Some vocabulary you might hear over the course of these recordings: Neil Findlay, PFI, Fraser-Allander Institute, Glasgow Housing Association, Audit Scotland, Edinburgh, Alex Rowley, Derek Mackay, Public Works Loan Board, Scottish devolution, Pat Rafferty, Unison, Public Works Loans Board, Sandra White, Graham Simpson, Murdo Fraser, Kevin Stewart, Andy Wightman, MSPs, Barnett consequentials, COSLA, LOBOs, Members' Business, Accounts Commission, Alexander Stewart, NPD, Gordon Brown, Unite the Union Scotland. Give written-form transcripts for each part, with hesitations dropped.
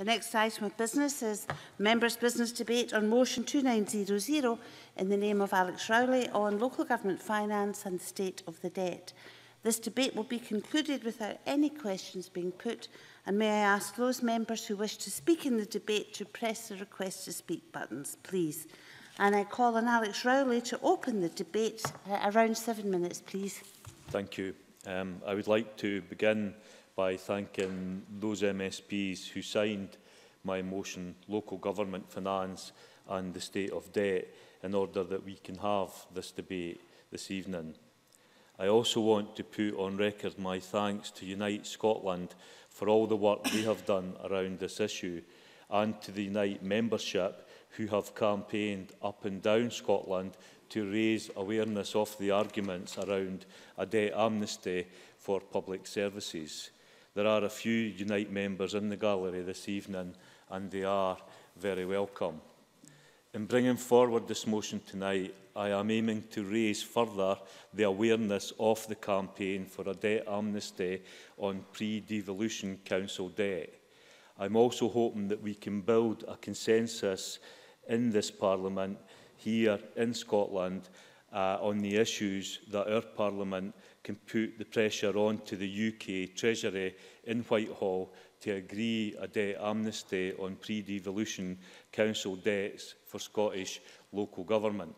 The next item of business is Members' Business Debate on Motion 2900 in the name of Alex Rowley on local government finance and the state of the debt. This debate will be concluded without any questions being put, and may I ask those members who wish to speak in the debate to press the request to speak buttons, please. And I call on Alex Rowley to open the debate. Around 7 minutes, please. Thank you. I would like to begin by thanking those MSPs who signed my motion, Local Government Finance and the State of Debt, in order that we can have this debate this evening. I also want to put on record my thanks to Unite Scotland for all the work they have done around this issue, and to the Unite membership who have campaigned up and down Scotland to raise awareness of the arguments around a debt amnesty for public services. There are a few Unite members in the gallery this evening, and they are very welcome. In bringing forward this motion tonight, I am aiming to raise further the awareness of the campaign for a debt amnesty on pre-devolution council debt. I'm also hoping that we can build a consensus in this Parliament, here in Scotland, on the issues that our Parliament can put the pressure on to the UK Treasury in Whitehall to agree a debt amnesty on pre-devolution council debts for Scottish local government.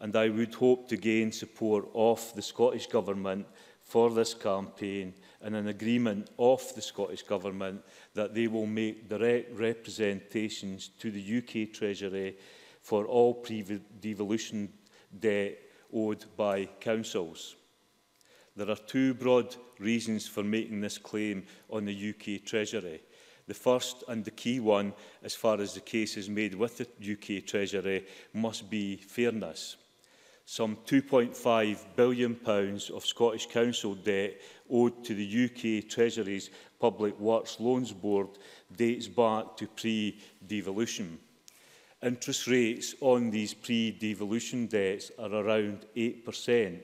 And I would hope to gain support of the Scottish Government for this campaign, and an agreement of the Scottish Government that they will make direct representations to the UK Treasury for all pre-devolution debt owed by councils. There are two broad reasons for making this claim on the UK Treasury. The first and the key one, as far as the cases made with the UK Treasury, must be fairness. Some £2.5 billion of Scottish Council debt owed to the UK Treasury's Public Works Loans Board dates back to pre-devolution. Interest rates on these pre-devolution debts are around 8%.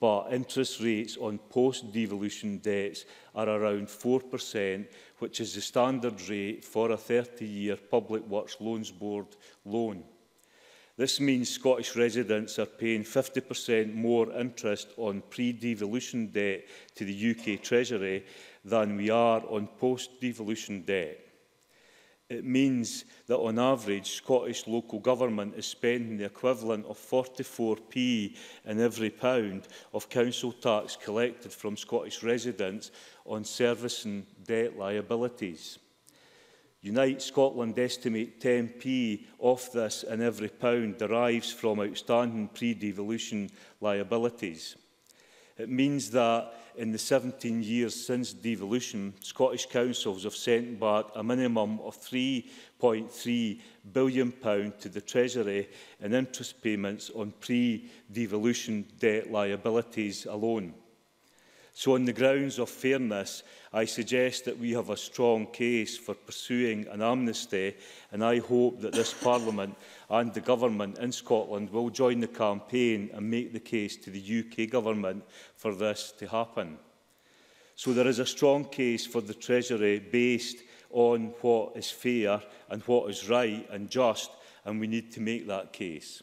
But interest rates on post-devolution debts are around 4%, which is the standard rate for a 30-year Public Works Loans Board loan. This means Scottish residents are paying 50% more interest on pre-devolution debt to the UK Treasury than we are on post-devolution debt. It means that, on average, Scottish local government is spending the equivalent of 44p in every pound of council tax collected from Scottish residents on servicing debt liabilities. Unite Scotland estimate 10p of this in every pound derives from outstanding pre-devolution liabilities. It means that in the 17 years since devolution, Scottish councils have sent back a minimum of £3.3 billion to the Treasury in interest payments on pre-devolution debt liabilities alone. So, on the grounds of fairness, I suggest that we have a strong case for pursuing an amnesty, and I hope that this Parliament and the Government in Scotland will join the campaign and make the case to the UK Government for this to happen. So there is a strong case for the Treasury based on what is fair and what is right and just, and we need to make that case.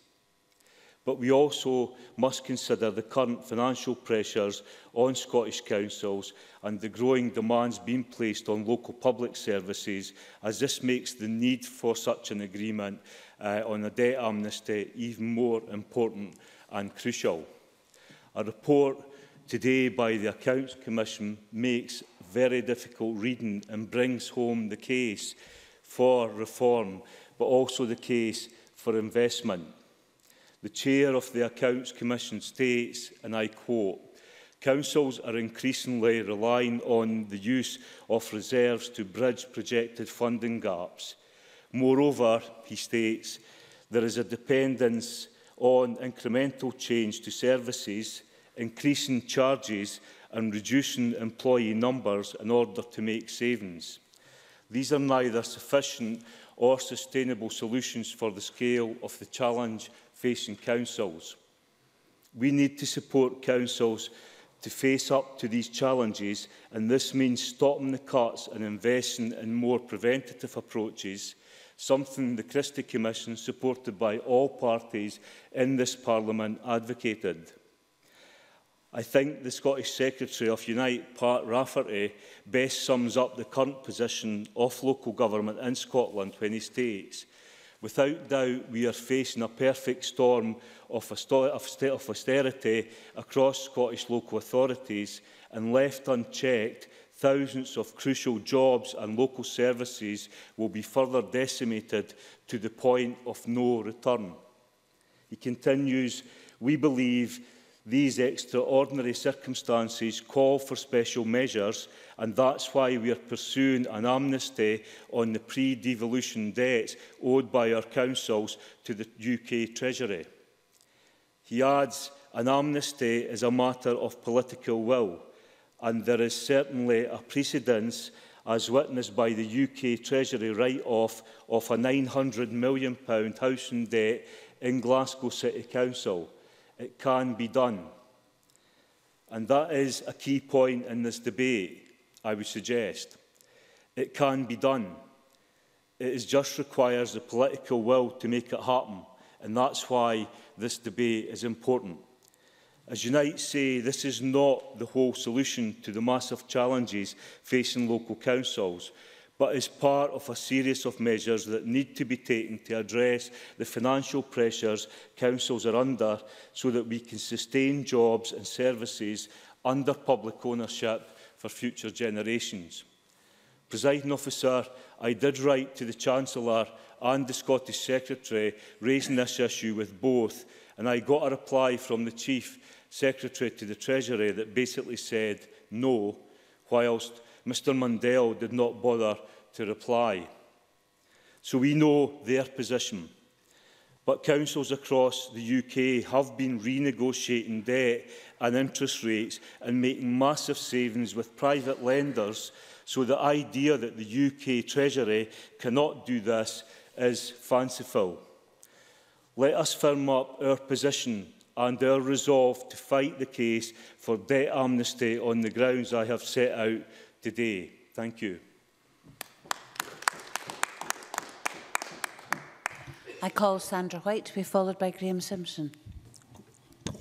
But we also must consider the current financial pressures on Scottish councils and the growing demands being placed on local public services, as this makes the need for such an agreement on a debt amnesty even more important and crucial. A report today by the Accounts Commission makes very difficult reading and brings home the case for reform, but also the case for investment. The Chair of the Accounts Commission states, and I quote, "Councils are increasingly relying on the use of reserves to bridge projected funding gaps. Moreover," he states, "there is a dependence on incremental change to services, increasing charges and reducing employee numbers in order to make savings. These are neither sufficient or sustainable solutions for the scale of the challenge facing councils. We need to support councils to face up to these challenges, and this means stopping the cuts and investing in more preventative approaches, something the Christie Commission, supported by all parties in this Parliament, advocated. I think the Scottish Secretary of Unite, Pat Rafferty, best sums up the current position of local government in Scotland when he states, "Without doubt, we are facing a perfect storm of a state of austerity across Scottish local authorities, and left unchecked, thousands of crucial jobs and local services will be further decimated to the point of no return." He continues, "We believe these extraordinary circumstances call for special measures, and that's why we are pursuing an amnesty on the pre-devolution debts owed by our councils to the UK Treasury." He adds, "An amnesty is a matter of political will, and there is certainly a precedence, as witnessed by the UK Treasury write-off of a £900 million housing debt in Glasgow City Council. It can be done." And that is a key point in this debate, I would suggest. It can be done. It just requires the political will to make it happen, and that's why this debate is important. As Unite say, this is not the whole solution to the massive challenges facing local councils, but is part of a series of measures that need to be taken to address the financial pressures councils are under, so that we can sustain jobs and services under public ownership for future generations. Presiding Officer, I did write to the Chancellor and the Scottish Secretary raising this issue with both, and I got a reply from the Chief Secretary to the Treasury that basically said no, whilst Mr Mundell did not bother to reply. So we know their position. But councils across the UK have been renegotiating debt and interest rates and making massive savings with private lenders, so the idea that the UK Treasury cannot do this is fanciful. Let us firm up our position and our resolve to fight the case for debt amnesty on the grounds I have set out today. Thank you. I call Sandra White to be followed by Graham Simpson.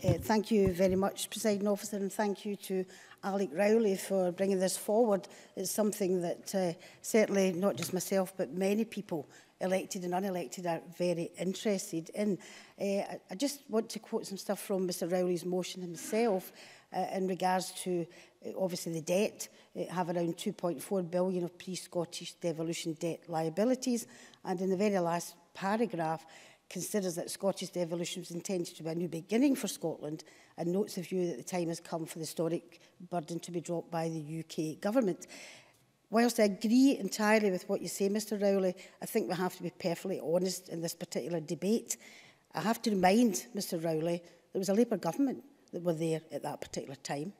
Thank you very much, Presiding Officer, and thank you to Alex Rowley for bringing this forward. It's something that certainly not just myself, but many people, elected and unelected, are very interested in. I just want to quote some stuff from Mr Rowley's motion himself in regards to obviously the debt. Have around 2.4 billion of pre-Scottish devolution debt liabilities, and in the very last paragraph considers that Scottish devolution was intended to be a new beginning for Scotland, and notes the view that the time has come for the historic burden to be dropped by the UK government. Whilst I agree entirely with what you say, Mr Rowley, I think we have to be perfectly honest in this particular debate. I have to remind Mr Rowley there was a Labour government that were there at that particular time.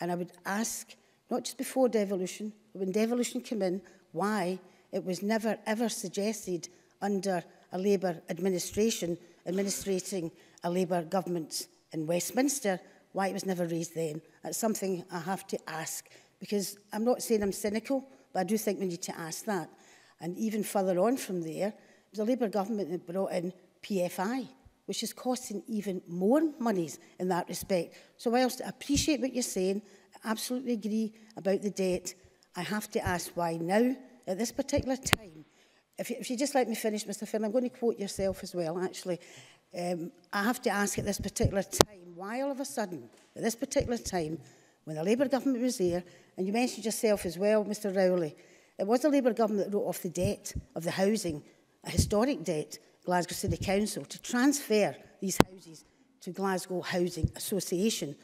And I would ask, not just before devolution, but when devolution came in, why it was never ever suggested under a Labour administration administrating a Labour government in Westminster, why it was never raised then. That's something I have to ask, because I'm not saying I'm cynical, but I do think we need to ask that. And even further on from there, it was a Labour government that brought in PFI, which is costing even more monies in that respect. So whilst I appreciate what you're saying, I absolutely agree about the debt, I have to ask why now, at this particular time. If you just let me finish, Mr Finn, I'm going to quote yourself as well, actually. I have to ask at this particular time, why all of a sudden, at this particular time, when the Labour government was there, and you mentioned yourself as well, Mr Rowley, it was the Labour government that wrote off the debt of the housing, a historic debt, Glasgow City Council, to transfer these houses to Glasgow Housing Association,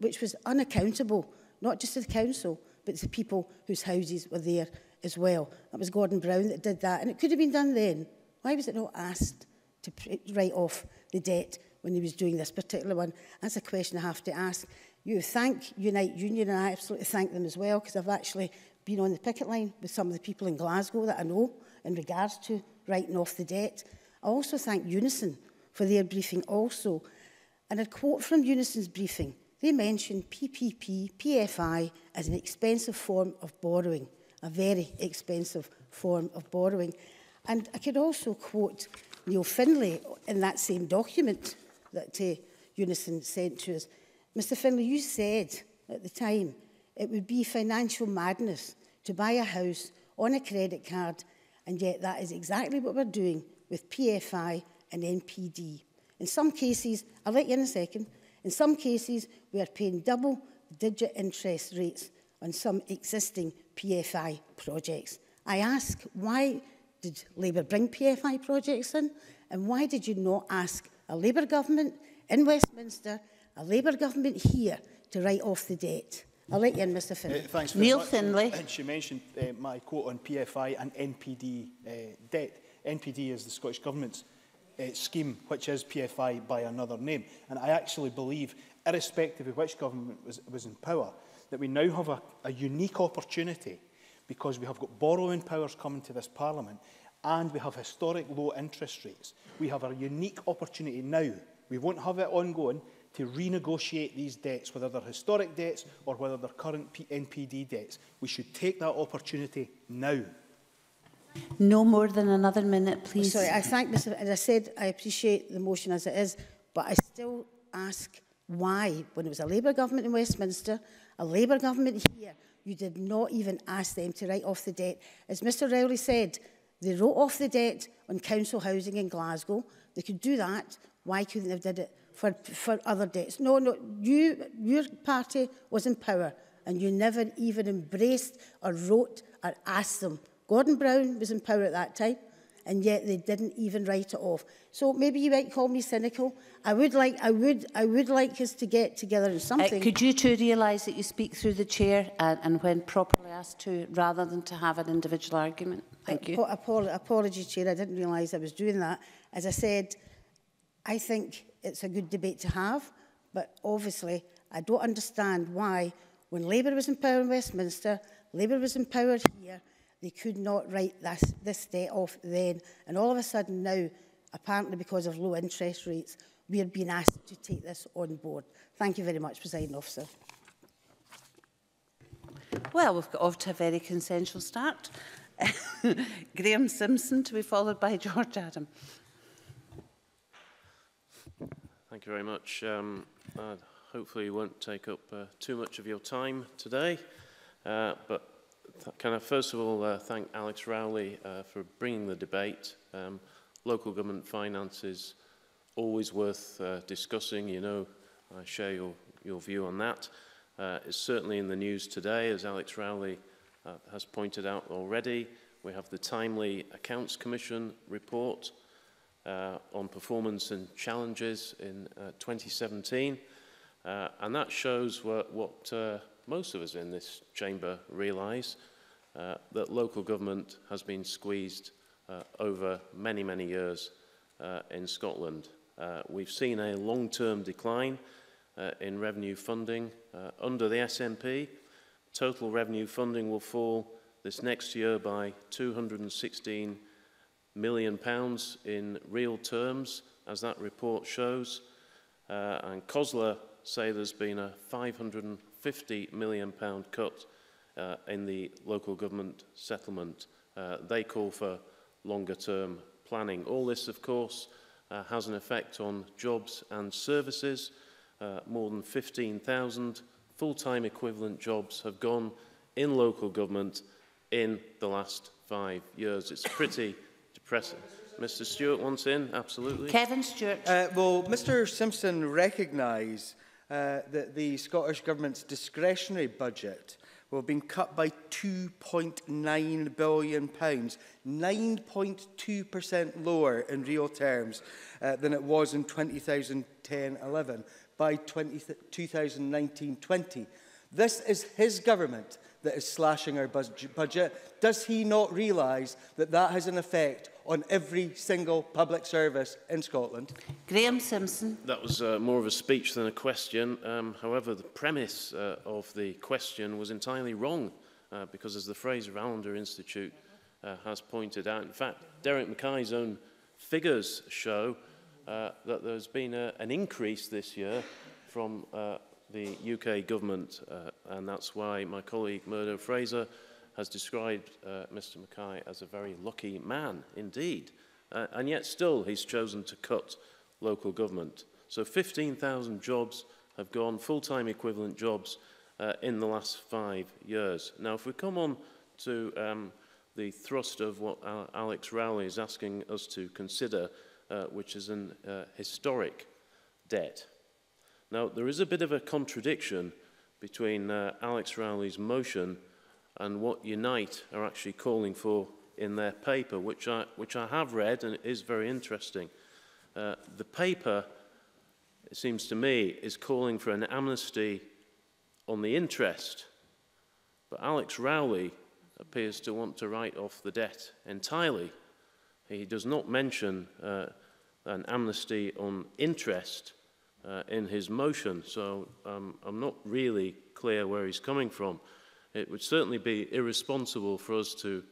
which was unaccountable, not just to the council, but to the people whose houses were there as well. That was Gordon Brown that did that, and it could have been done then. Why was it not asked to write off the debt when he was doing this particular one? That's a question I have to ask. You thank Unite Union, and I absolutely thank them as well, because I've actually been on the picket line with some of the people in Glasgow that I know in regards to writing off the debt. I also thank Unison for their briefing also. And a quote from Unison's briefing, they mentioned PPP, PFI as an expensive form of borrowing, a very expensive form of borrowing. And I could also quote Neil Findlay in that same document that Unison sent to us. Mr Findlay, you said at the time it would be financial madness to buy a house on a credit card, and yet that is exactly what we're doing with PFI and NPD. In some cases, I'll let you in a second, in some cases we are paying double-digit interest rates on some existing PFI projects. I ask, why did Labour bring PFI projects in, and why did you not ask a Labour government in Westminster, a Labour government here, to write off the debt? I'll let you in, Mr Findlay. Thanks very much. Neil Findlay. She mentioned my quote on PFI and NPD debt. NPD is the Scottish Government's scheme, which is PFI by another name. And I actually believe, irrespective of which government was in power, that we now have a unique opportunity, because we have got borrowing powers coming to this Parliament and we have historic low interest rates. We have a unique opportunity now. We won't have it ongoing, to renegotiate these debts, whether they're historic debts or whether they're current NPD debts. We should take that opportunity now. No more than another minute, please. Sorry, I thank Mr. As I said, I appreciate the motion as it is, but I still ask why, when it was a Labour government in Westminster, a Labour government here, you did not even ask them to write off the debt. As Mr. Rowley said, they wrote off the debt on council housing in Glasgow. They could do that. Why couldn't they have did it for other debts? No, no, your party was in power and you never even embraced or wrote or asked them. Gordon Brown was in power at that time, and yet they didn't even write it off. So maybe you might call me cynical. I would like us to get together in something. Could you two realise that you speak through the chair and when properly asked to, rather than to have an individual argument? Thank you. Apology, Chair. I didn't realise I was doing that. As I said, I think it's a good debate to have, but obviously I don't understand why, when Labour was in power in Westminster, Labour was in power here, they could not write this debt off then. And all of a sudden now, apparently because of low interest rates, we are being asked to take this on board. Thank you very much, Presiding Officer. Well, we've got off to a very consensual start. Graham Simpson to be followed by George Adam. Thank you very much. I hopefully won't take up too much of your time today, but can I first of all thank Alex Rowley for bringing the debate. Local government finance is always worth discussing. You know, I share your view on that. It's certainly in the news today, as Alex Rowley has pointed out already. We have the timely Accounts Commission report on performance and challenges in 2017, and that shows what most of us in this chamber realise, that local government has been squeezed over many, many years in Scotland. We've seen a long-term decline in revenue funding. Under the SNP, total revenue funding will fall this next year by £216 million in real terms, as that report shows, and COSLA say there's been a £550 million cut in the local government settlement. They call for longer term planning. All this, of course, has an effect on jobs and services. More than 15,000 full-time equivalent jobs have gone in local government in the last 5 years. It's pretty depressing. Mr Stewart wants in, absolutely. Kevin Stewart. Well, Mr Simpson recognised that the Scottish Government's discretionary budget will have been cut by £2.9 billion, 9.2% lower in real terms than it was in 2010-11 by 2019-20. This is his government that is slashing our budget. Does he not realise that that has an effect on every single public service in Scotland? Graham Simpson. That was more of a speech than a question. However, the premise of the question was entirely wrong, because as the Fraser-Allander Institute has pointed out, in fact, Derek Mackay's own figures show that there's been an increase this year from the UK government, and that's why my colleague Murdo Fraser has described Mr Mackay as a very lucky man indeed, and yet still he's chosen to cut local government. So 15,000 jobs have gone, full-time equivalent jobs, in the last 5 years. Now, if we come on to the thrust of what Alex Rowley is asking us to consider, which is an historic debt. Now, there is a bit of a contradiction between Alex Rowley's motion and what Unite are actually calling for in their paper, which I have read, and it is very interesting. The paper, it seems to me, is calling for an amnesty on the interest, but Alex Rowley appears to want to write off the debt entirely. He does not mention an amnesty on interest in his motion, so I'm not really clear where he's coming from. It would certainly be irresponsible for us to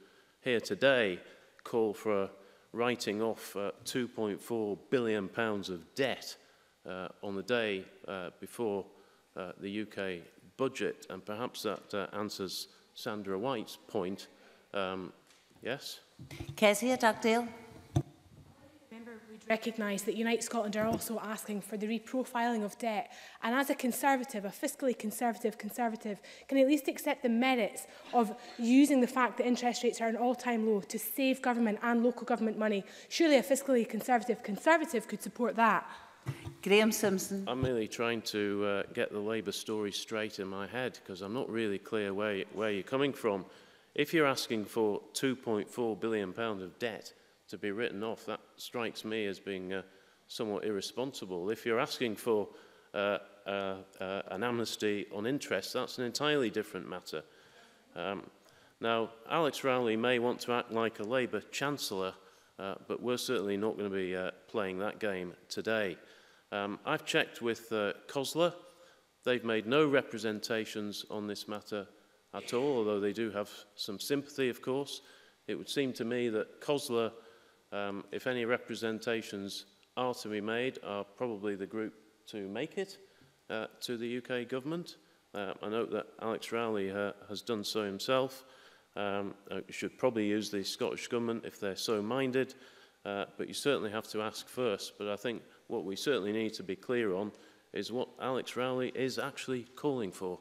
here today call for writing off £2.4 billion of debt on the day before the UK budget, and perhaps that answers Sandra White's point. Yes? Kezia Dugdale. Member would recognise that Unite Scotland are also asking for the reprofiling of debt, and as a Conservative, a fiscally Conservative, can at least accept the merits of using the fact that interest rates are an all-time low to save government and local government money. Surely a fiscally Conservative could support that. Graham Simpson. I'm merely trying to get the Labour story straight in my head, because I'm not really clear where you're coming from. If you're asking for £2.4 billion of debt to be written off, that strikes me as being somewhat irresponsible. If you're asking for an amnesty on interest, that's an entirely different matter. Now, Alex Rowley may want to act like a Labour Chancellor, but we're certainly not going to be playing that game today. I've checked with COSLA. They've made no representations on this matter at all, although they do have some sympathy, of course. It would seem to me that COSLA, if any representations are to be made, are probably the group to make it to the UK government. I note that Alex Rowley has done so himself. You should probably use the Scottish Government if they're so minded, but you certainly have to ask first. But I think what we certainly need to be clear on is what Alex Rowley is actually calling for.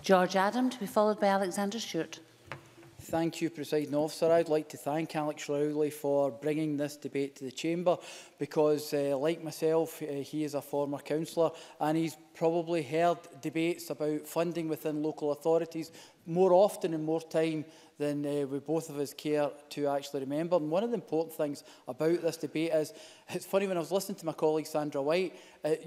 George Adam, to be followed by Alexander Stewart. Thank you, Presiding Officer. I'd like to thank Alex Rowley for bringing this debate to the Chamber because, like myself, he is a former councillor and he's probably heard debates about funding within local authorities more often and more time than we both of us care to actually remember. And one of the important things about this debate is, it's funny, when I was listening to my colleague Sandra White,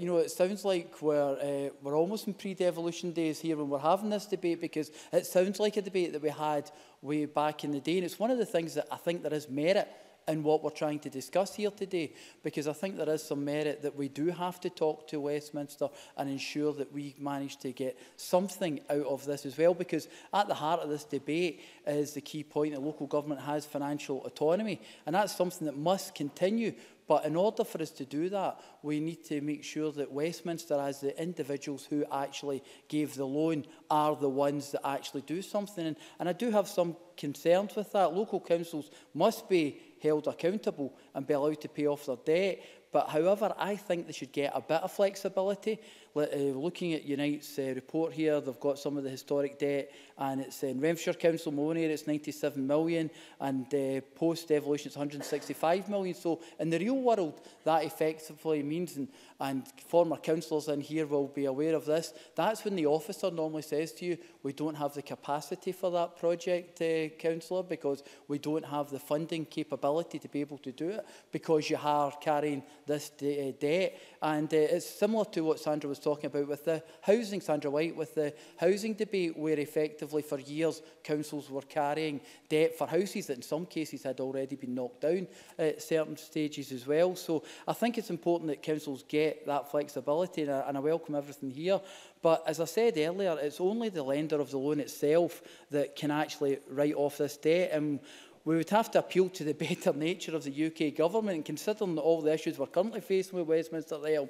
you know, it sounds like we're almost in pre-devolution days here when we're having this debate, because it sounds like a debate that we had way back in the day. And it's one of the things that I think there is merit in what we're trying to discuss here today, because I think there is some merit that we do have to talk to Westminster and ensure that we manage to get something out of this as well, because at the heart of this debate is the key point that local government has financial autonomy, and that's something that must continue. But in order for us to do that, we need to make sure that Westminster, as the individuals who actually gave the loan, are the ones that actually do something. And I do have some concerns with that. Local councils must be held accountable and be allowed to pay off their debt. But however, I think they should get a bit of flexibility. Looking at Unite's report here, they've got some of the historic debt, and it's in Renfrewshire Council, my own area, it's 97 million, and post-devolution it's 165 million. So in the real world, that effectively means, and former councillors in here will be aware of this, that's when the officer normally says to you, we don't have the capacity for that project, councillor, because we don't have the funding capability to be able to do it, because you are carrying this debt. And it's similar to what Sandra was talking about with the housing, Sandra White, with the housing debate, where effectively for years councils were carrying debt for houses that in some cases had already been knocked down at certain stages as well. So I think it's important that councils get that flexibility, and I welcome everything here. But as I said earlier, it's only the lender of the loan itself that can actually write off this debt. And we would have to appeal to the better nature of the UK government, and considering all the issues we're currently facing with Westminster Realm,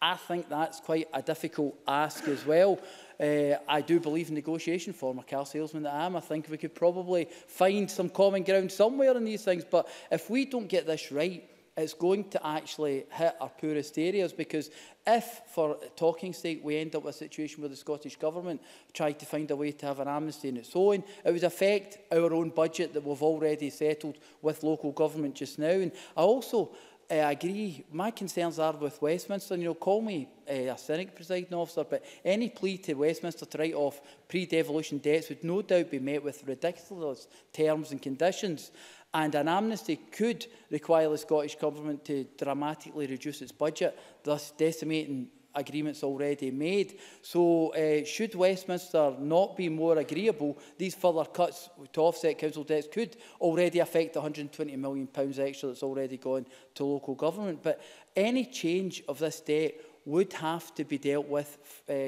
I think that's quite a difficult ask as well. I do believe in negotiation, former car salesman that I am. I think we could probably find some common ground somewhere in these things, but if we don't get this right, it's going to actually hit our poorest areas, because if, for talking sake, we end up with a situation where the Scottish Government tried to find a way to have an amnesty on its own, it would affect our own budget that we've already settled with local government just now. And I also agree, my concerns are with Westminster, and, you know, call me a cynic, presiding officer, but any plea to Westminster to write off pre-devolution debts would no doubt be met with ridiculous terms and conditions. And an amnesty could require the Scottish Government to dramatically reduce its budget, thus decimating agreements already made. So should Westminster not be more agreeable, these further cuts to offset council debts could already affect the £120 million extra that's already gone to local government. But any change of this debt would have to be dealt with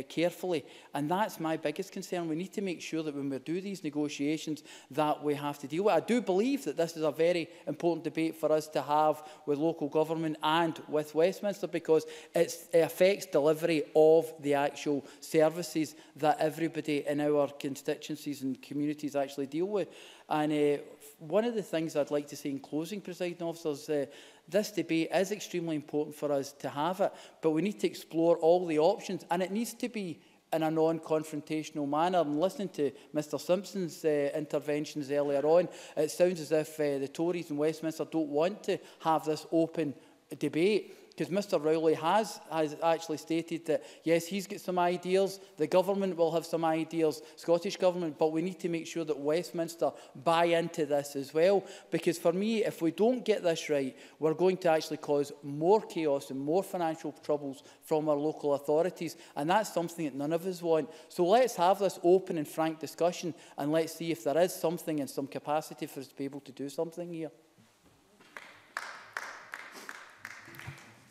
carefully. And that's my biggest concern. We need to make sure that when we do these negotiations that we have to deal with. I do believe that this is a very important debate for us to have with local government and with Westminster, because it affects delivery of the actual services that everybody in our constituencies and communities actually deal with. And one of the things I'd like to say in closing, presiding officers, this debate is extremely important for us to have it, but we need to explore all the options, and it needs to be in a non-confrontational manner. And listening to Mr Simpson's interventions earlier on, it sounds as if the Tories in Westminster don't want to have this open debate, because Mr Rowley has actually stated that, yes, he's got some ideas, the government will have some ideas, Scottish Government, but we need to make sure that Westminster buy into this as well. Because for me, if we don't get this right, we're going to actually cause more chaos and more financial troubles from our local authorities, and that's something that none of us want. So let's have this open and frank discussion, and let's see if there is something in some capacity for us to be able to do something here.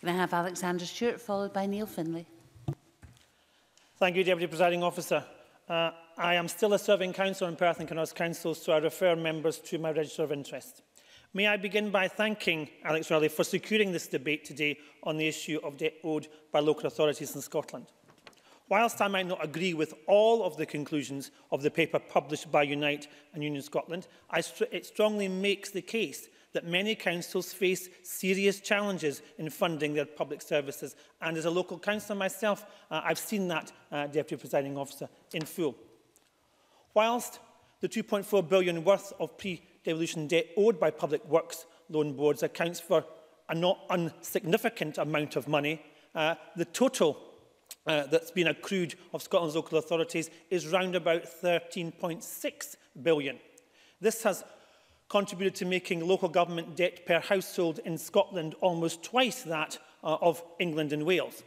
Can I have Alexander Stewart, followed by Neil Findlay. Thank you, Deputy Presiding Officer. I am still a serving councillor in Perth and Kinross Council, so I refer members to my register of interest. May I begin by thanking Alex Rowley for securing this debate today on the issue of debt owed by local authorities in Scotland. Whilst I might not agree with all of the conclusions of the paper published by Unite and Union Scotland, it strongly makes the case that many councils face serious challenges in funding their public services. And as a local councillor myself, I've seen that, Deputy Presiding Officer, in full. Whilst the £2.4 billion worth of pre-devolution debt owed by Public Works Loan Boards accounts for a not insignificant amount of money, the total that's been accrued of Scotland's local authorities is round about £13.6 billion. This has contributed to making local government debt per household in Scotland almost twice that of England and Wales.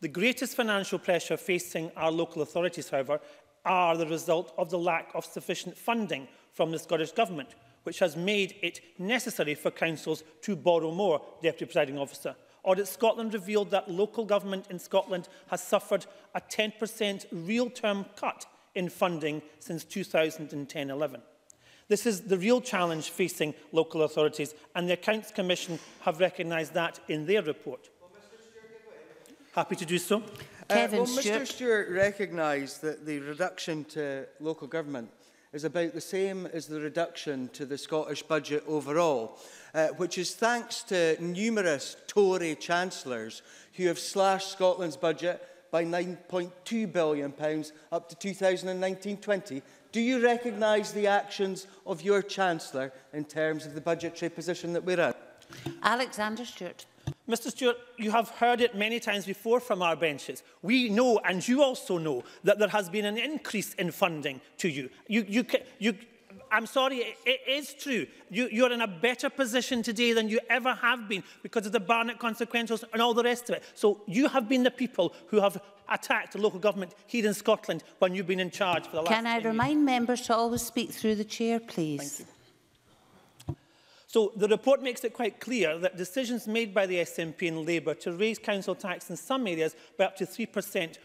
The greatest financial pressure facing our local authorities, however, are the result of the lack of sufficient funding from the Scottish Government, which has made it necessary for councils to borrow more, Deputy Presiding Officer. Audit Scotland revealed that local government in Scotland has suffered a 10% real-term cut in funding since 2010-11. This is the real challenge facing local authorities, and the Accounts Commission have recognised that in their report. Well, Mr. Stewart, happy to do so. Kevin Stewart. Mr Stewart recognised that the reduction to local government is about the same as the reduction to the Scottish budget overall, which is thanks to numerous Tory chancellors who have slashed Scotland's budget by £9.2 billion up to 2019-20. Do you recognise the actions of your Chancellor in terms of the budgetary position that we're in? Alexander Stewart. Mr Stewart, you have heard it many times before from our benches. We know, and you also know, that there has been an increase in funding to you. I'm sorry, it is true. You're in a better position today than you ever have been because of the Barnett consequentials and all the rest of it. So you have been the people who have attacked the local government here in Scotland when you've been in charge for the last 10 years. Can I remind members to always speak through the chair, please? Thank you. So the report makes it quite clear that decisions made by the SNP and Labour to raise council tax in some areas by up to 3%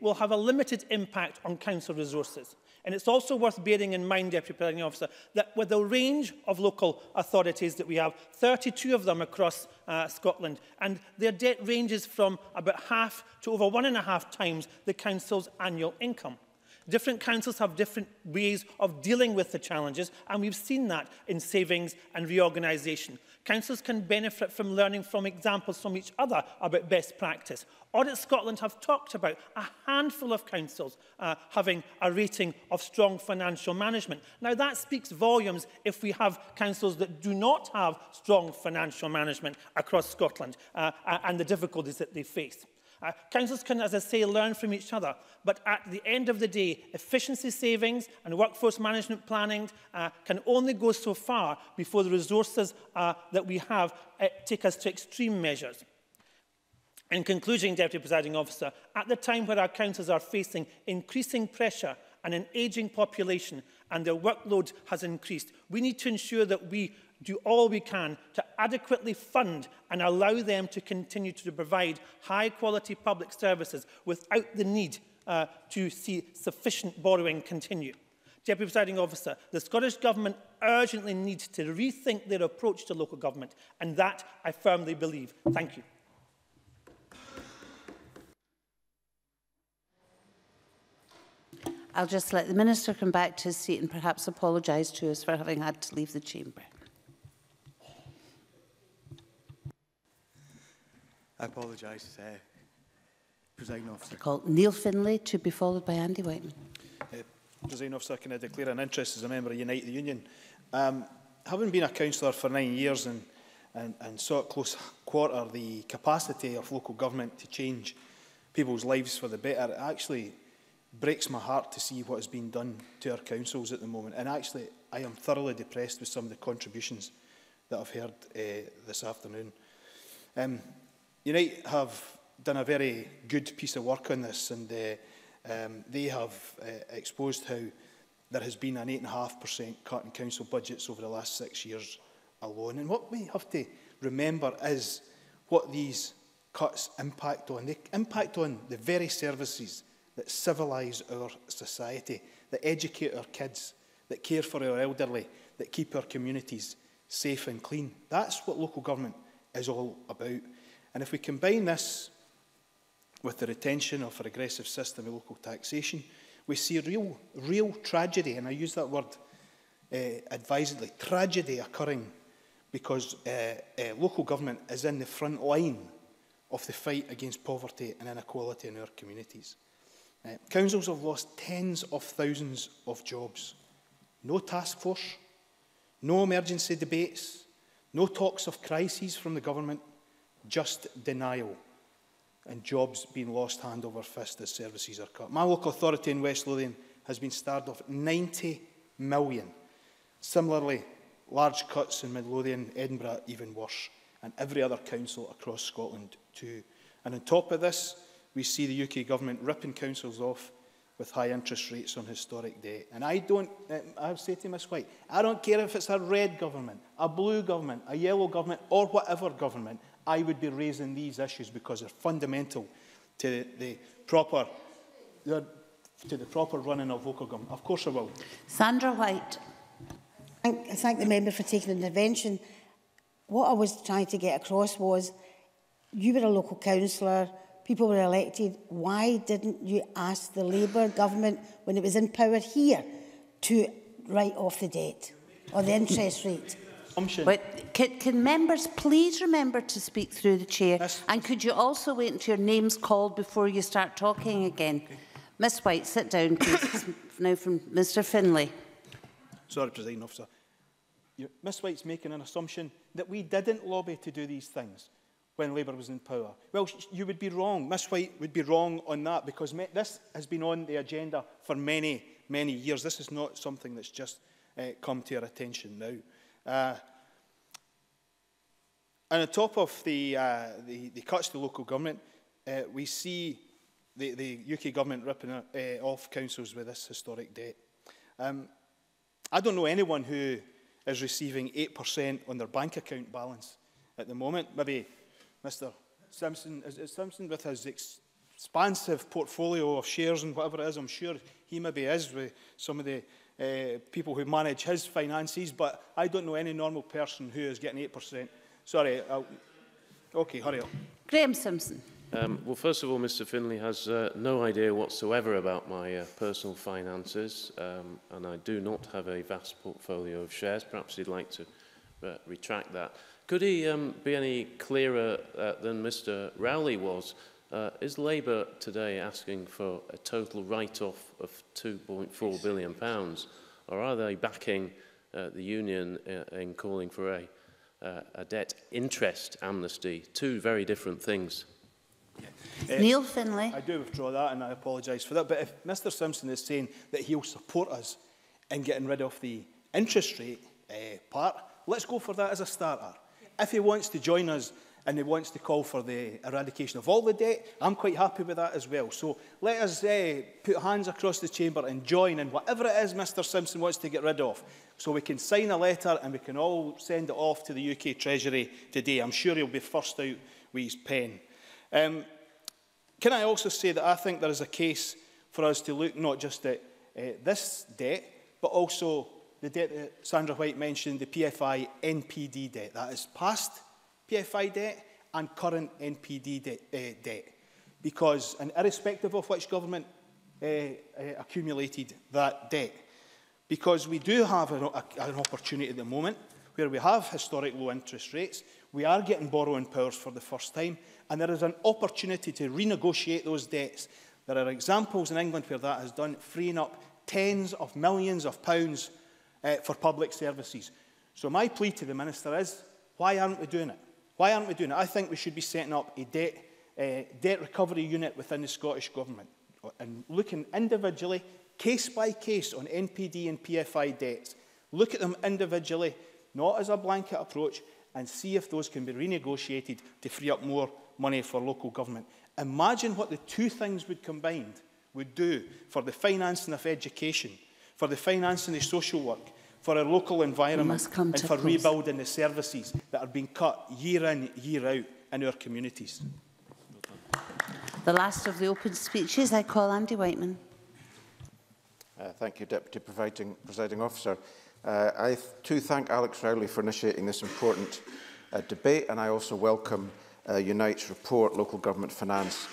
will have a limited impact on council resources. And it's also worth bearing in mind, Deputy Presiding Officer, that with the range of local authorities that we have, 32 of them across Scotland, and their debt ranges from about half to over 1.5 times the council's annual income. Different councils have different ways of dealing with the challenges, and we've seen that in savings and reorganisation. Councils can benefit from learning from examples from each other about best practice. Audit Scotland have talked about a handful of councils having a rating of strong financial management. Now, that speaks volumes if we have councils that do not have strong financial management across Scotland and the difficulties that they face. Councils can, as I say, learn from each other, but at the end of the day, efficiency savings and workforce management planning can only go so far before the resources that we have take us to extreme measures. In conclusion, Deputy Presiding Officer, at the time where our councils are facing increasing pressure and an ageing population and their workload has increased, we need to ensure that we do all we can to adequately fund and allow them to continue to provide high-quality public services without the need to see sufficient borrowing continue. Deputy Presiding Officer, the Scottish Government urgently needs to rethink their approach to local government, and that I firmly believe. Thank you. I'll just let the Minister come back to his seat and perhaps apologise to us for having had to leave the chamber. I apologise, Presiding Officer. I call Neil Findlay to be followed by Andy Wightman. Presiding Officer, can I declare an interest as a member of Unite the Union? Having been a councillor for 9 years and saw at close quarter the capacity of local government to change people's lives for the better, it actually breaks my heart to see what has been done to our councils at the moment. And actually, I am thoroughly depressed with some of the contributions that I've heard this afternoon. Unite have done a very good piece of work on this, and they have exposed how there has been an 8.5% cut in council budgets over the last 6 years alone. And what we have to remember is what these cuts impact on. They impact on the very services that civilise our society, that educate our kids, that care for our elderly, that keep our communities safe and clean. That's what local government is all about. And if we combine this with the retention of a regressive system of local taxation, we see real tragedy, and I use that word advisedly, tragedy occurring, because local government is in the front line of the fight against poverty and inequality in our communities. Councils have lost tens of thousands of jobs. No task force, no emergency debates, no talks of crises from the government, just denial, and jobs being lost hand over fist as services are cut. My local authority in West Lothian has been starved of £90 million. Similarly, large cuts in Midlothian, Edinburgh, even worse, and every other council across Scotland too. And on top of this, we see the UK government ripping councils off with high interest rates on historic debt. And I say to Ms White, I don't care if it's a red government, a blue government, a yellow government, or whatever government, I would be raising these issues because they're fundamental to the proper running of local government. Of course I will. Sandra White. I thank the member for taking the intervention. What I was trying to get across was, you were a local councillor, people were elected. Why didn't you ask the Labour government, when it was in power here, to write off the debt or the interest rate? But can members please remember to speak through the chair? Yes. And could you also wait until your name's called before you start talking again? Okay. Ms White, sit down, please. Now from Mr Findlay. Sorry, Presiding Officer. Ms White's making an assumption that we didn't lobby to do these things when Labour was in power. Well, you would be wrong. Ms White would be wrong on that, because this has been on the agenda for many, many years. This is not something that's just come to your attention now. And on top of the cuts to local government, we see the UK government ripping off councils with this historic debt. I don't know anyone who is receiving 8% on their bank account balance at the moment. Maybe Mr Simpson, is it Simpson with his expansive portfolio of shares and whatever it is. I'm sure he maybe is with some of the people who manage his finances, but I don't know any normal person who is getting 8%. Sorry. OK, hurry up. Graham Simpson. Well, first of all, Mr Findlay has no idea whatsoever about my personal finances, and I do not have a vast portfolio of shares. Perhaps he'd like to retract that. Could he be any clearer than Mr Rowley was? Is Labour today asking for a total write-off of £2.4 billion, or are they backing the union in calling for a debt interest amnesty? Two very different things. Neil Findlay. I do withdraw that and I apologise for that, but if Mr Simpson is saying that he'll support us in getting rid of the interest rate part, let's go for that as a starter. If he wants to join us and he wants to call for the eradication of all the debt, I'm quite happy with that as well. So let us put hands across the chamber and join in whatever it is Mr Simpson wants to get rid of, so we can sign a letter and we can all send it off to the UK Treasury today. I'm sure he'll be first out with his pen. Can I also say that I think there is a case for us to look not just at this debt, but also the debt that Sandra White mentioned, the PFI NPD debt. That is past PFI debt and current NPD debt. Because, and irrespective of which government accumulated that debt, because we do have an opportunity at the moment where we have historic low interest rates, we are getting borrowing powers for the first time, and there is an opportunity to renegotiate those debts. There are examples in England where that has done, freeing up tens of millions of pounds for public services. So my plea to the Minister is, why aren't we doing it? Why aren't we doing it? I think we should be setting up a debt recovery unit within the Scottish Government and looking individually, case by case, on NPD and PFI debts. Look at them individually, not as a blanket approach, and see if those can be renegotiated to free up more money for local government. Imagine what the two things would combined would do for the financing of education, for the financing of social work, for our local environment, and for rebuilding the services that are being cut year in, year out in our communities. The last of the open speeches, I call Andy Wightman. Thank you, Deputy Presiding Officer. I too thank Alex Rowley for initiating this important debate, and I also welcome Unite's report, Local Government Finance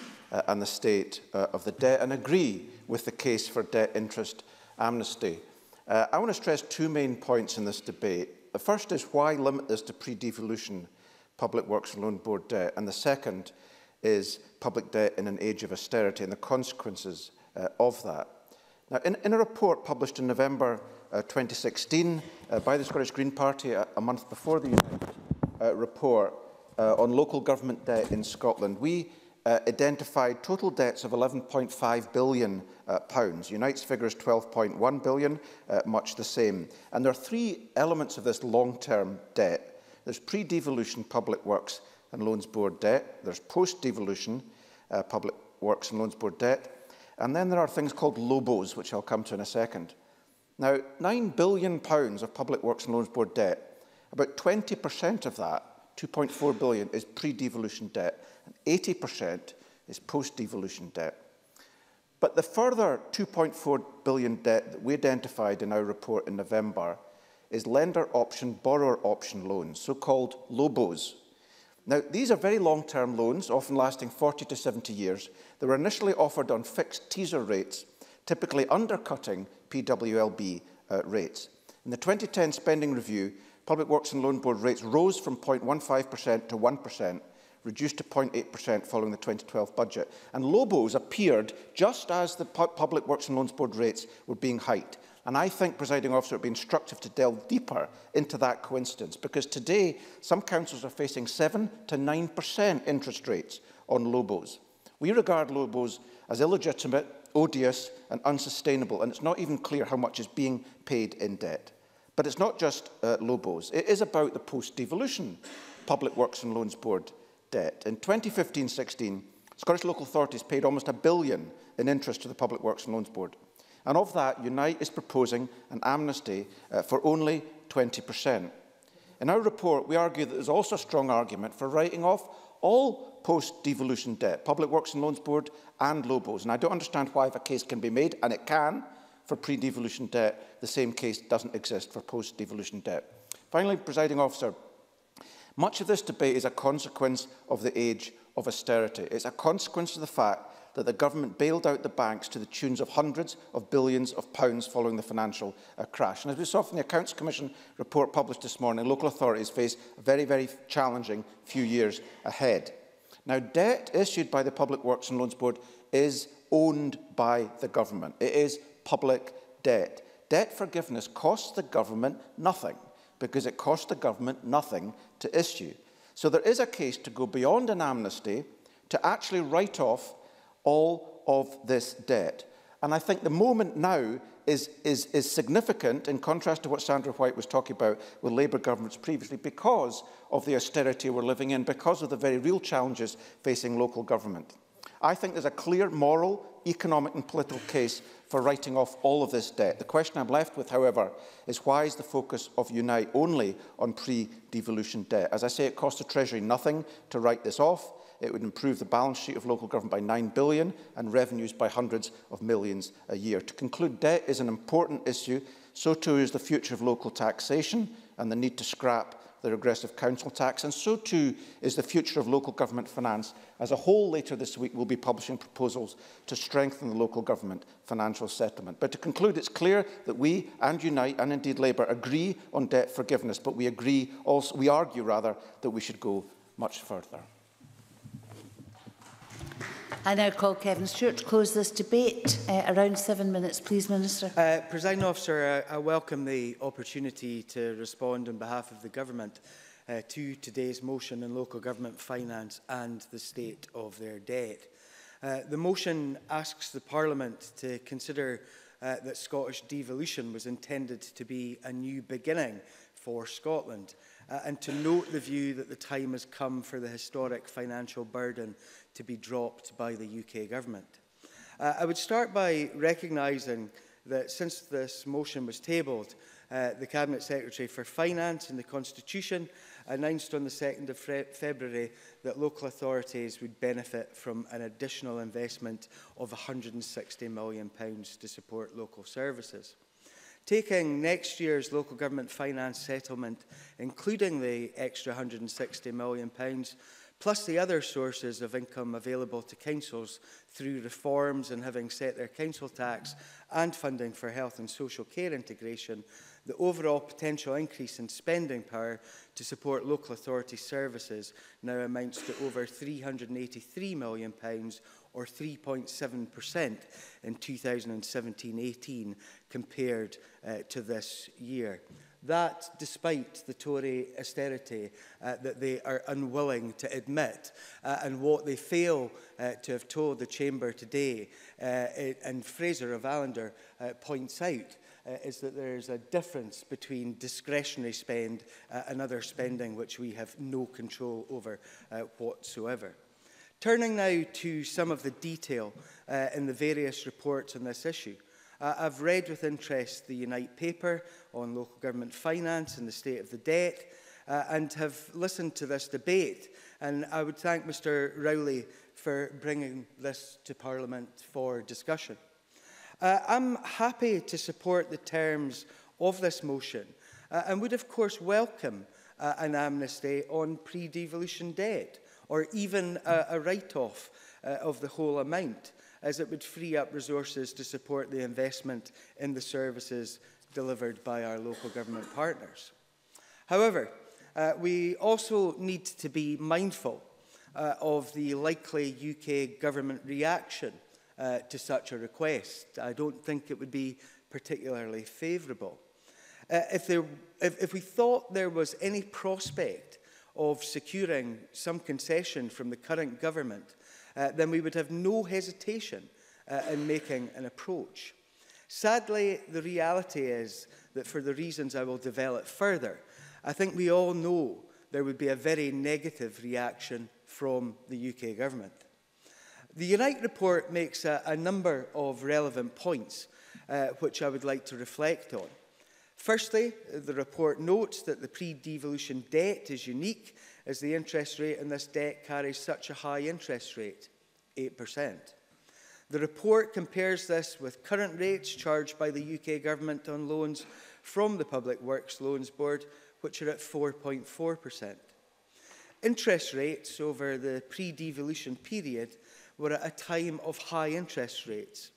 and the State of the Debt, and agree with the case for debt interest amnesty. I want to stress two main points in this debate. The first is why limit this to pre-devolution Public Works Loan Board debt, and the second is public debt in an age of austerity and the consequences of that. Now, in a report published in November 2016 by the Scottish Green Party a month before the Unite report on local government debt in Scotland, we identified total debts of £11.5 billion. Unite's figure is £12.1 billion, much the same. And there are three elements of this long-term debt. There's pre-devolution Public Works and Loans Board debt, there's post-devolution Public Works and Loans Board debt, and then there are things called LOBOs, which I'll come to in a second. Now, £9 billion of Public Works and Loans Board debt, about 20% of that, £2.4 billion, is pre-devolution debt, and 80% is post-devolution debt. But the further £2.4 billion debt that we identified in our report in November is lender option, borrower option loans, so-called LOBOs. Now, these are very long-term loans, often lasting 40 to 70 years. They were initially offered on fixed teaser rates, typically undercutting PWLB rates. In the 2010 spending review, Public Works and Loan Board rates rose from 0.15% to 1%, reduced to 0.8% following the 2012 budget. And LOBOs appeared just as the Public Works and Loans Board rates were being hiked. And I think, Presiding Officer, it would be instructive to delve deeper into that coincidence, because today some councils are facing 7 to 9% interest rates on LOBOs. We regard LOBOs as illegitimate, odious and unsustainable, and it's not even clear how much is being paid in debt. But it's not just LOBOs. It is about the post-devolution Public Works and Loans Board debt. In 2015-16, Scottish local authorities paid almost £1 billion in interest to the Public Works and Loans Board. And of that, Unite is proposing an amnesty for only 20%. In our report, we argue that there's also a strong argument for writing off all post-devolution debt, Public Works and Loans Board and LOBOs. And I don't understand why, if a case can be made, and it can, for pre-devolution debt, the same case doesn't exist for post-devolution debt. Finally, Presiding Officer, much of this debate is a consequence of the age of austerity. It's a consequence of the fact that the government bailed out the banks to the tunes of hundreds of billions of pounds following the financial crash. And as we saw from the Accounts Commission report published this morning, local authorities face a very, very challenging few years ahead. Now, debt issued by the Public Works and Loans Board is owned by the government. It is public debt. Debt forgiveness costs the government nothing, because it costs the government nothing to issue. So there is a case to go beyond an amnesty to actually write off all of this debt. And I think the moment now is significant, in contrast to what Sandra White was talking about with Labour governments previously, because of the austerity we're living in, because of the very real challenges facing local government. I think there's a clear moral, economic and political case for writing off all of this debt. The question I'm left with, however, is why is the focus of Unite only on pre-devolution debt? As I say, it costs the Treasury nothing to write this off. It would improve the balance sheet of local government by £9 billion and revenues by hundreds of millions a year. To conclude, debt is an important issue. So too is the future of local taxation and the need to scrap the regressive council tax, and so too is the future of local government finance. As a whole, later this week, we'll be publishing proposals to strengthen the local government financial settlement. But to conclude, it's clear that we and Unite, and indeed Labour, agree on debt forgiveness, but we agree also, we argue rather, that we should go much further. I now call Kevin Stewart to close this debate. Around 7 minutes, please, Minister. Presiding Officer, I welcome the opportunity to respond on behalf of the Government to today's motion on local government finance and the state of their debt. The motion asks the Parliament to consider that Scottish devolution was intended to be a new beginning for Scotland, and to note the view that the time has come for the historic financial burden to be dropped by the UK government. I would start by recognising that since this motion was tabled, the Cabinet Secretary for Finance and the Constitution announced on the 2nd of February that local authorities would benefit from an additional investment of £160 million to support local services. Taking next year's local government finance settlement, including the extra £160 million, plus the other sources of income available to councils through reforms and having set their council tax and funding for health and social care integration, the overall potential increase in spending power to support local authority services now amounts to over £383 million, or 3.7% in 2017-18 compared to this year. That, despite the Tory austerity that they are unwilling to admit, and what they fail to have told the Chamber today, and Fraser-Allander points out, is that there is a difference between discretionary spend and other spending which we have no control over whatsoever. Turning now to some of the detail in the various reports on this issue. I've read with interest the Unite paper on local government finance and the state of the debt, and have listened to this debate. And I would thank Mr. Rowley for bringing this to Parliament for discussion. I'm happy to support the terms of this motion, and would of course welcome an amnesty on pre-devolution debt, or even a write-off of the whole amount, as it would free up resources to support the investment in the services delivered by our local government partners. However, we also need to be mindful of the likely UK government reaction to such a request. I don't think it would be particularly favourable. If we thought there was any prospect of securing some concession from the current government, then we would have no hesitation in making an approach. Sadly, the reality is that, for the reasons I will develop further, I think we all know there would be a very negative reaction from the UK government. The Unite report makes a number of relevant points which I would like to reflect on. Firstly, the report notes that the pre-devolution debt is unique is the interest rate on this debt carries such a high interest rate, 8%. The report compares this with current rates charged by the UK government on loans from the Public Works Loans Board, which are at 4.4%. Interest rates over the pre-devolution period were at a time of high interest rates.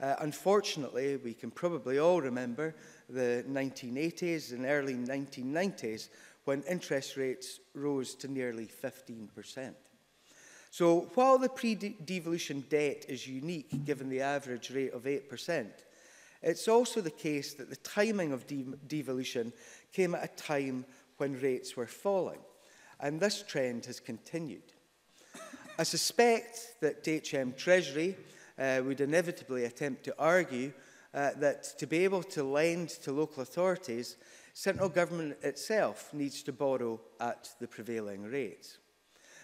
Unfortunately, we can probably all remember the 1980s and early 1990s when interest rates rose to nearly 15%. So while the pre-devolution debt is unique given the average rate of 8%, it's also the case that the timing of devolution came at a time when rates were falling, and this trend has continued. I suspect that DHM Treasury would inevitably attempt to argue that to be able to lend to local authorities, central government itself needs to borrow at the prevailing rates.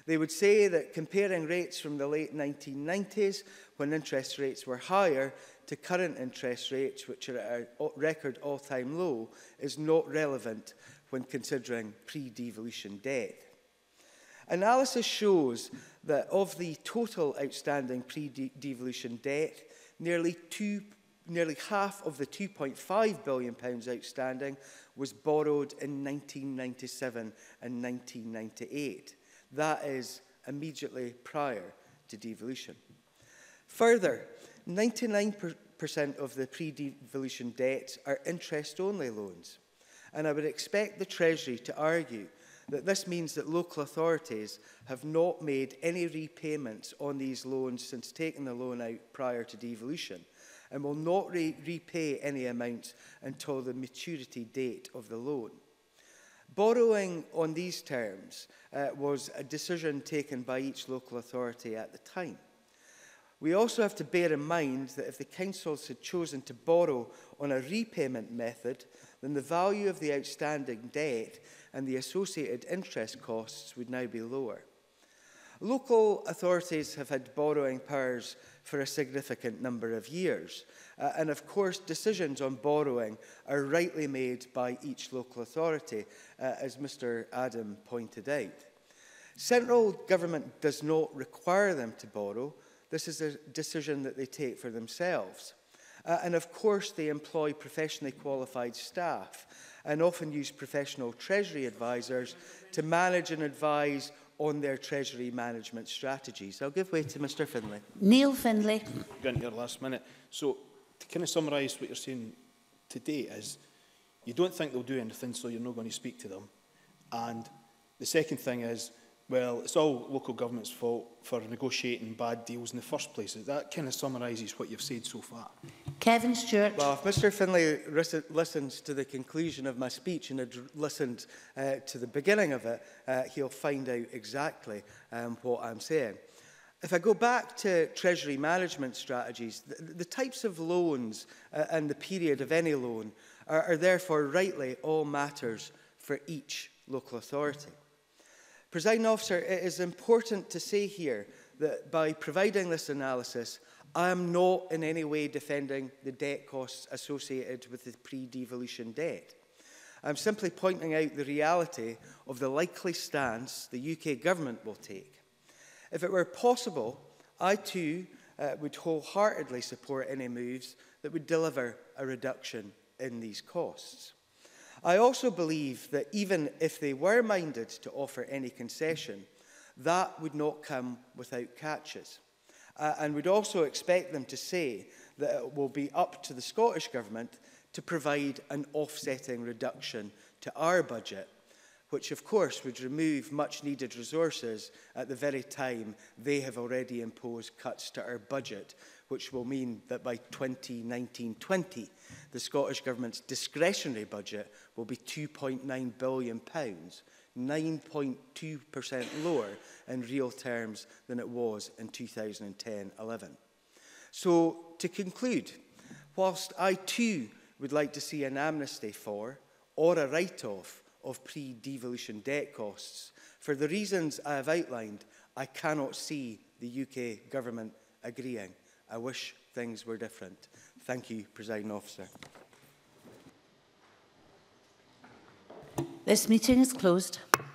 They would say that comparing rates from the late 1990s, when interest rates were higher, to current interest rates, which are at a record all-time low, is not relevant when considering pre-devolution debt. Analysis shows that of the total outstanding pre-devolution debt, nearly half of the £2.5 billion outstanding was borrowed in 1997 and 1998. That is immediately prior to devolution. Further, 99% of the pre-devolution debts are interest-only loans, and I would expect the Treasury to argue that this means that local authorities have not made any repayments on these loans since taking the loan out prior to devolution, and will not repay any amounts until the maturity date of the loan. Borrowing on these terms was a decision taken by each local authority at the time. We also have to bear in mind that if the councils had chosen to borrow on a repayment method, then the value of the outstanding debt and the associated interest costs would now be lower. Local authorities have had borrowing powers for a significant number of years, and of course decisions on borrowing are rightly made by each local authority, as Mr. Adam pointed out. Central government does not require them to borrow. This is a decision that they take for themselves. And of course they employ professionally qualified staff and often use professional treasury advisors to manage and advise on their treasury management strategies. I'll give way to Mr. Findlay. Neil Findlay. Going here last minute. So to kind of summarise what you're saying today is, you don't think they'll do anything, so you're not going to speak to them. And the second thing is, well, it's all local government's fault for negotiating bad deals in the first place. That kind of summarises what you've said so far. Kevin Stewart. Well, if Mr. Findlay listens to the conclusion of my speech and had listened to the beginning of it, he'll find out exactly what I'm saying. If I go back to treasury management strategies, the types of loans and the period of any loan are therefore rightly all matters for each local authority. Presiding Officer, it is important to say here that by providing this analysis, I am not in any way defending the debt costs associated with the pre-devolution debt. I'm simply pointing out the reality of the likely stance the UK government will take. If it were possible, I too would wholeheartedly support any moves that would deliver a reduction in these costs. I also believe that even if they were minded to offer any concession, that would not come without catches, and would also expect them to say that it will be up to the Scottish Government to provide an offsetting reduction to our budget, which of course would remove much needed resources at the very time they have already imposed cuts to our budget, which will mean that by 2019-20, the Scottish Government's discretionary budget will be £2.9 billion, 9.2% lower in real terms than it was in 2010-11. So, to conclude, whilst I too would like to see an amnesty for, or a write-off of pre-devolution debt costs, for the reasons I have outlined, I cannot see the UK Government agreeing. I wish things were different. Thank you, Presiding Officer. This meeting is closed.